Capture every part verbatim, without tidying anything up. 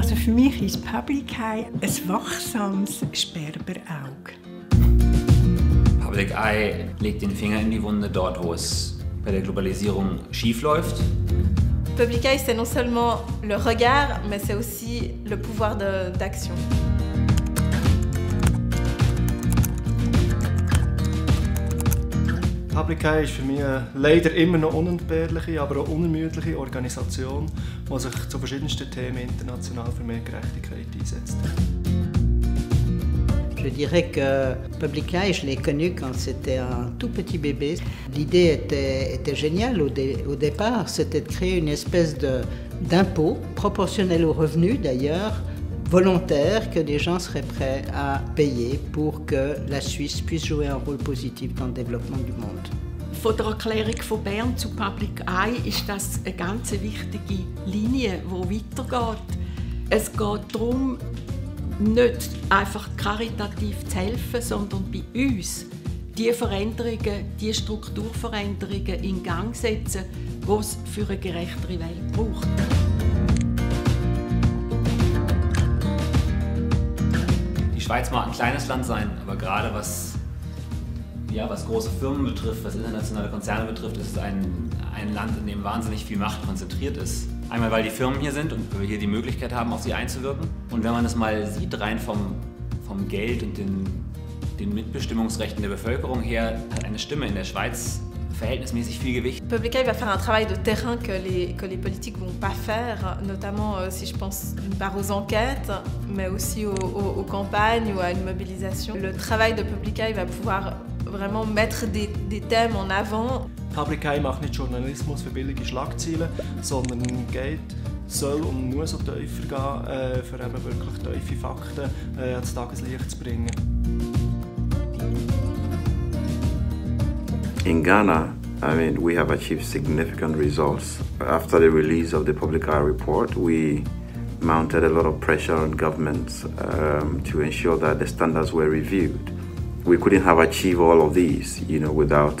Also für mich ist Public Eye ein wachsames Sperberauge. Public Eye legt den Finger in die Wunde dort, wo es bei der Globalisierung schief läuft. Public Eye, c'est non seulement le regard, mais c'est aussi le pouvoir d'action. Public Eye ist für mich leider immer noch unentbehrliche, aber auch unermüdliche Organisation, die sich zu verschiedensten Themen international für mehr Gerechtigkeit einsetzt. Je dirais que Public Eye, je l'ai connu quand c'était un tout petit bébé. L'idée était, était géniale au, dé, au départ, c'était de créer une espèce d'impôt, proportionnel aux revenus d'ailleurs, volontaire, que les gens seraient prêts à payer pour que la Suisse puisse jouer un rôle positif dans le développement du monde. Von der Erklärung von Bern zu Public Eye ist das eine ganz wichtige Linie, die weitergeht. Es geht darum, nicht einfach karitativ zu helfen, sondern bei uns die Veränderungen, die Strukturveränderungen in Gang setzen, die es für eine gerechtere Welt braucht. Die Schweiz mag ein kleines Land sein, aber gerade was, ja, was große Firmen betrifft, was internationale Konzerne betrifft, ist es ein, ein Land, in dem wahnsinnig viel Macht konzentriert ist. Einmal, weil die Firmen hier sind und wir hier die Möglichkeit haben, auf sie einzuwirken. Und wenn man das mal sieht, rein vom, vom Geld und den, den Mitbestimmungsrechten der Bevölkerung her, hat eine Stimme in der Schweiz verhältnismäßig viel Gewicht. Public Eye va faire un travail de terrain que les, que les politiques vont pas faire, notamment euh, si je pense d'une part aux enquêtes, mais aussi aux, aux, aux campagnes ou à une mobilisation. Le travail de Public Eye va pouvoir vraiment mettre des, des thèmes en avant. Public Eye macht nicht Journalismus für billige Schlagzeilen, sondern geht, soll und muss auch tiefer gehen, äh, für eben wirklich tiefe Fakten äh, ans Tageslicht zu bringen. In Ghana, I mean, we have achieved significant results. After the release of the Public Eye report, we mounted a lot of pressure on governments um, to ensure that the standards were reviewed. We couldn't have achieved all of these, you know, without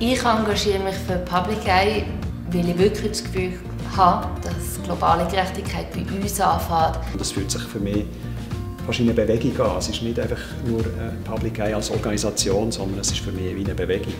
Ich engagiere mich für Public Eye, weil ich wirklich das Gefühl habe, dass globale Gerechtigkeit bei uns anfängt. Das fühlt sich für mich fast eine Bewegung an. Es ist nicht einfach nur Public Eye als Organisation, sondern es ist für mich wie eine Bewegung.